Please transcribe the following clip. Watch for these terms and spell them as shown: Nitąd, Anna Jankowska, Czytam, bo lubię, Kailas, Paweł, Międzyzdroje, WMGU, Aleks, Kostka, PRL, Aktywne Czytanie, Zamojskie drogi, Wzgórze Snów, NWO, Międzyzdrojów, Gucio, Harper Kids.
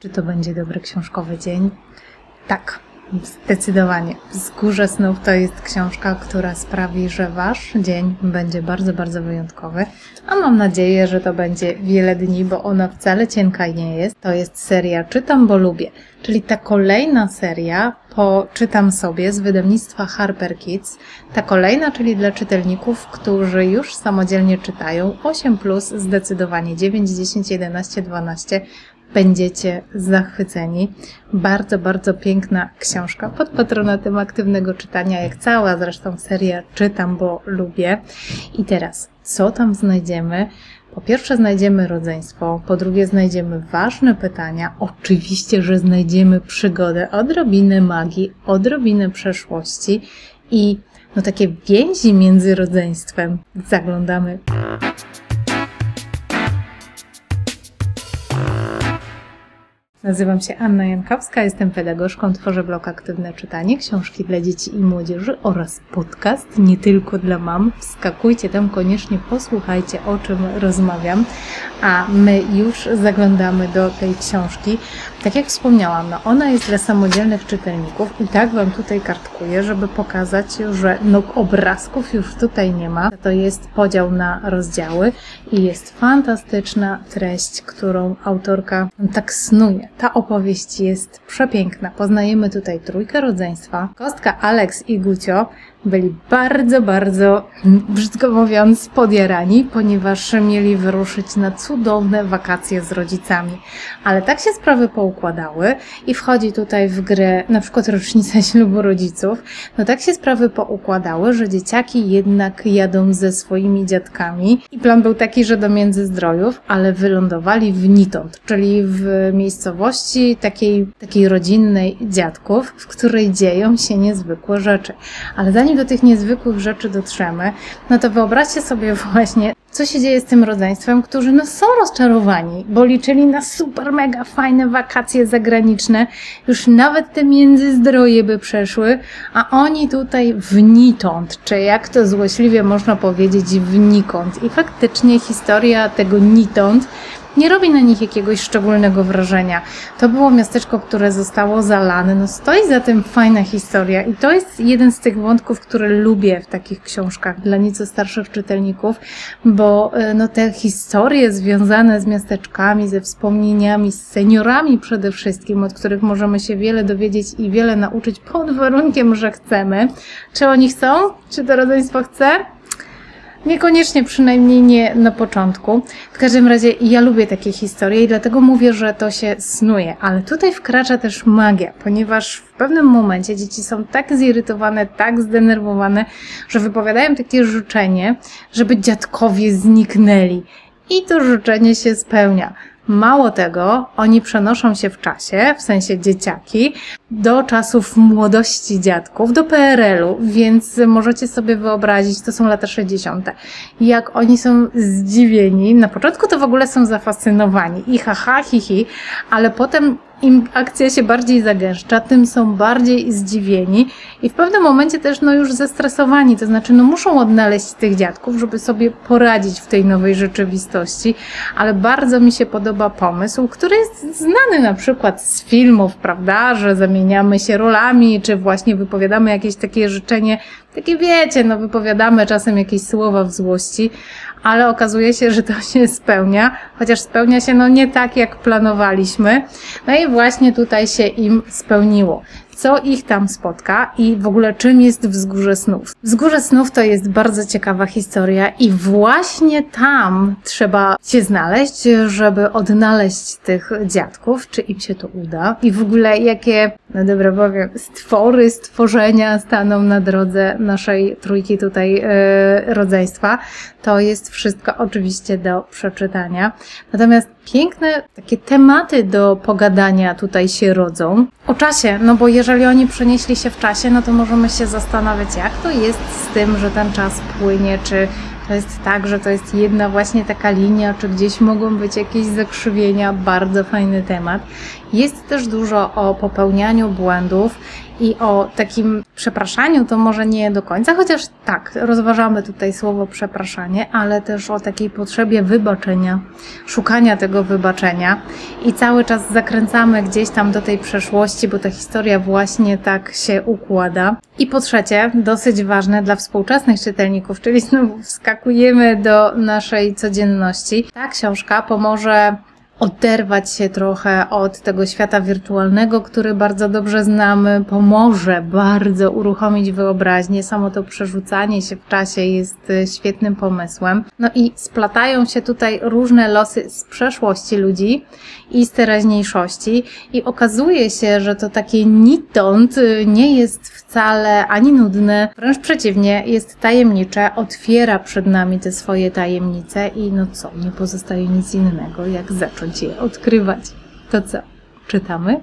Czy to będzie dobry książkowy dzień? Tak, zdecydowanie. Wzgórze Snów to jest książka, która sprawi, że Wasz dzień będzie bardzo, bardzo wyjątkowy. A mam nadzieję, że to będzie wiele dni, bo ona wcale cienka nie jest. To jest seria Czytam, bo lubię, czyli ta kolejna seria po Czytam sobie z wydawnictwa Harper Kids. Ta kolejna, czyli dla czytelników, którzy już samodzielnie czytają 8+, zdecydowanie 9, 10, 11, 12. Będziecie zachwyceni. Bardzo, bardzo piękna książka pod patronatem Aktywnego Czytania, jak cała zresztą seria Czytam, bo lubię. I teraz, co tam znajdziemy? Po pierwsze znajdziemy rodzeństwo, po drugie znajdziemy ważne pytania, oczywiście, że znajdziemy przygodę, odrobinę magii, odrobinę przeszłości i no takie więzi między rodzeństwem. Zaglądamy. Nazywam się Anna Jankowska, jestem pedagogzką, tworzę blog Aktywne Czytanie, książki dla dzieci i młodzieży oraz podcast, nie tylko dla mam. Wskakujcie tam koniecznie, posłuchajcie, o czym rozmawiam, a my już zaglądamy do tej książki. Tak jak wspomniałam, no ona jest dla samodzielnych czytelników i tak Wam tutaj kartkuję, żeby pokazać, że no obrazków już tutaj nie ma. To jest podział na rozdziały i jest fantastyczna treść, którą autorka tak snuje. Ta opowieść jest przepiękna. Poznajemy tutaj trójkę rodzeństwa. Kostka, Aleks i Gucio byli bardzo, bardzo, brzydko mówiąc, podjarani, ponieważ mieli wyruszyć na cudowne wakacje z rodzicami. Ale tak się sprawy poukładały i wchodzi tutaj w grę na przykład rocznica ślubu rodziców. No tak się sprawy poukładały, że dzieciaki jednak jadą ze swoimi dziadkami i plan był taki, że do Międzyzdrojów, ale wylądowali w Nitąd, czyli w miejscowości takiej rodzinnej dziadków, w której dzieją się niezwykłe rzeczy. Ale zanim do tych niezwykłych rzeczy dotrzemy, no to wyobraźcie sobie właśnie, co się dzieje z tym rodzeństwem, którzy no są rozczarowani, bo liczyli na super, mega fajne wakacje zagraniczne, już nawet te Międzyzdroje by przeszły, a oni tutaj wnikąd, czy jak to złośliwie można powiedzieć, wnikąd. I faktycznie historia tego nikąd nie robi na nich jakiegoś szczególnego wrażenia. To było miasteczko, które zostało zalane. No stoi za tym fajna historia i to jest jeden z tych wątków, które lubię w takich książkach dla nieco starszych czytelników, bo no te historie związane z miasteczkami, ze wspomnieniami, z seniorami przede wszystkim, od których możemy się wiele dowiedzieć i wiele nauczyć pod warunkiem, że chcemy. Czy oni chcą? Czy to rodzeństwo chce? Niekoniecznie, przynajmniej nie na początku. W każdym razie ja lubię takie historie i dlatego mówię, że to się snuje. Ale tutaj wkracza też magia, ponieważ w pewnym momencie dzieci są tak zirytowane, tak zdenerwowane, że wypowiadają takie życzenie, żeby dziadkowie zniknęli. I to życzenie się spełnia. Mało tego, oni przenoszą się w czasie, w sensie dzieciaki, do czasów młodości dziadków, do PRL-u, więc możecie sobie wyobrazić, to są lata 60. Jak oni są zdziwieni, na początku to w ogóle są zafascynowani i haha, hihi, ale potem im akcja się bardziej zagęszcza, tym są bardziej zdziwieni i w pewnym momencie też no już zestresowani, to znaczy no muszą odnaleźć tych dziadków, żeby sobie poradzić w tej nowej rzeczywistości, ale bardzo mi się podoba pomysł, który jest znany na przykład z filmów, prawda, że zamieniamy się rolami, czy właśnie wypowiadamy jakieś takie życzenie, takie wiecie, no wypowiadamy czasem jakieś słowa w złości, ale okazuje się, że to się spełnia, chociaż spełnia się no nie tak, jak planowaliśmy. No i właśnie tutaj się im spełniło. Co ich tam spotka i w ogóle czym jest Wzgórze Snów? Wzgórze Snów to jest bardzo ciekawa historia i właśnie tam trzeba się znaleźć, żeby odnaleźć tych dziadków, czy im się to uda i w ogóle jakie, no dobra powiem, stwory, stworzenia staną na drodze naszej trójki tutaj rodzeństwa. To jest wszystko oczywiście do przeczytania. Natomiast piękne takie tematy do pogadania tutaj się rodzą. O czasie, no bo jeżeli oni przenieśli się w czasie, no to możemy się zastanawiać, jak to jest z tym, że ten czas płynie, czy to jest tak, że to jest jedna właśnie taka linia, czy gdzieś mogą być jakieś zakrzywienia, bardzo fajny temat. Jest też dużo o popełnianiu błędów i o takim przepraszaniu to może nie do końca, chociaż tak, rozważamy tutaj słowo przepraszanie, ale też o takiej potrzebie wybaczenia, szukania tego wybaczenia i cały czas zakręcamy gdzieś tam do tej przeszłości, bo ta historia właśnie tak się układa. I po trzecie, dosyć ważne dla współczesnych czytelników, czyli znowu wskakujemy do naszej codzienności. Ta książka pomoże oderwać się trochę od tego świata wirtualnego, który bardzo dobrze znamy, pomoże bardzo uruchomić wyobraźnię. Samo to przerzucanie się w czasie jest świetnym pomysłem. No i splatają się tutaj różne losy z przeszłości ludzi i z teraźniejszości i okazuje się, że to takie nitąd nie jest wcale ani nudne, wręcz przeciwnie, jest tajemnicze, otwiera przed nami te swoje tajemnice i no co, nie pozostaje nic innego jak zacząć je odkrywać. To co, czytamy?